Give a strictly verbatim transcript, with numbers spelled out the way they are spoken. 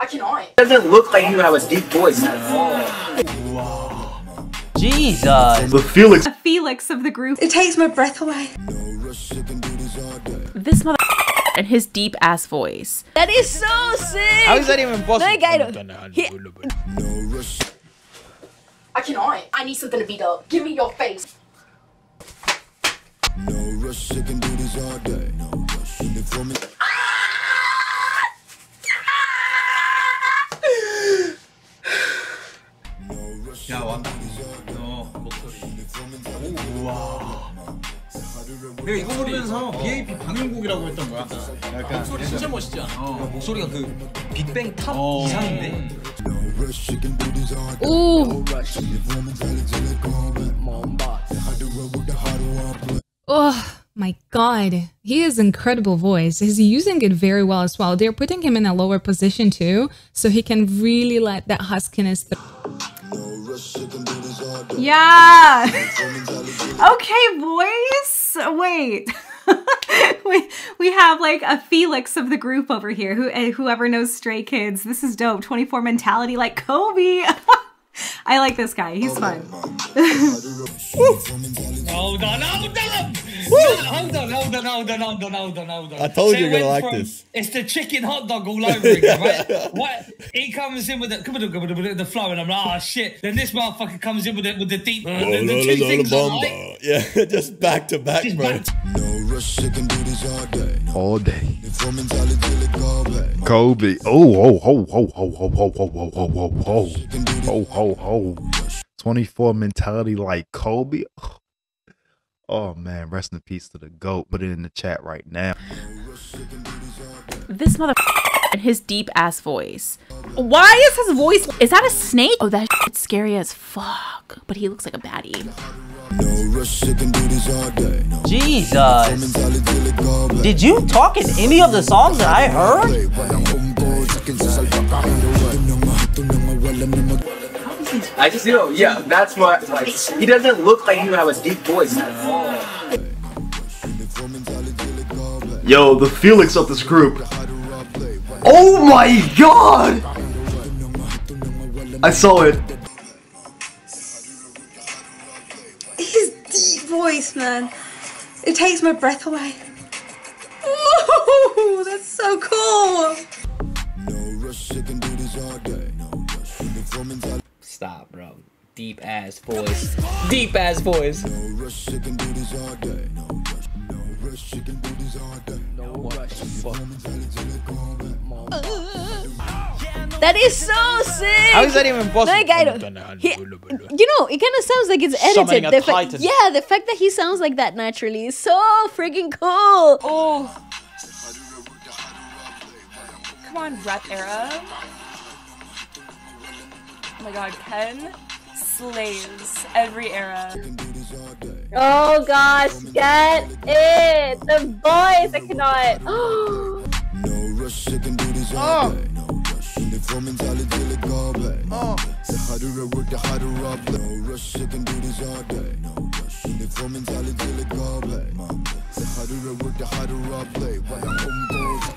I cannot. It doesn't look like you have a deep voice at all. Wow. Jesus. The Felix. The Felix of the group. It takes my breath away. This mother and his deep ass voice. That is so sick. How is that even possible? Like, I don't. He I cannot. I need something to beat up. Give me your face. No rush, I can do this all day. No rush, you live for me. 내가 이거 부르면서 비에이피 방송곡이라고 했던 거야. 약간 목소리 진짜 멋있지 않아? 어. 목소리가 그 빅뱅 탑 어. 이상인데. 오. Oh my god, he has incredible voice. He's using it very well as well. They're putting him in a lower position too, so he can really let that huskiness. Yeah. Okay, voice. Wait. we we have like a Felix of the group over here. Who whoever knows Stray Kids, this is dope. twenty-four mentality like Kobe. I like this guy. He's fun. Hold on, hold on. Hold on, hold on, hold on, hold on, hold on, hold on. I told you you're gonna like this. It's the chicken hot dog all over again, right? What? He comes in with the, the flow, and I'm like, ah, oh, shit. Then this motherfucker comes in with the, with the deep. Uh, the, the two things are like, yeah, just back to back, bro. All day. Kobe. Oh, ho, ho, ho, ho, ho, ho, ho, ho, ho, ho, ho, ho, ho, ho. twenty-four mentality like Kobe. Oh man, rest in peace to the GOAT. Put it in the chat right now. This mother and his deep ass voice. Why is his voice? Is that a snake? Oh, that shit's scary as fuck. But he looks like a baddie. Jesus. Did you talk in any of the songs that I heard? I just, you know, yeah, that's why, like, he doesn't look like you have a deep voice at all. Yo, the Felix of this group. Oh my god! I saw it. Voice, man, it takes my breath away. Ooh, that's so cool. Stop, bro. Deep ass voice. Deep ass voice. That is so sick. How is that even possible? Like, I don't, he, you know, it kind of sounds like it's edited. The fact, yeah, the fact that he sounds like that naturally is so freaking cool. Oh, come on, rap era. Oh my god, Ken slays every era. Oh gosh, get it. The voice, I cannot. Oh.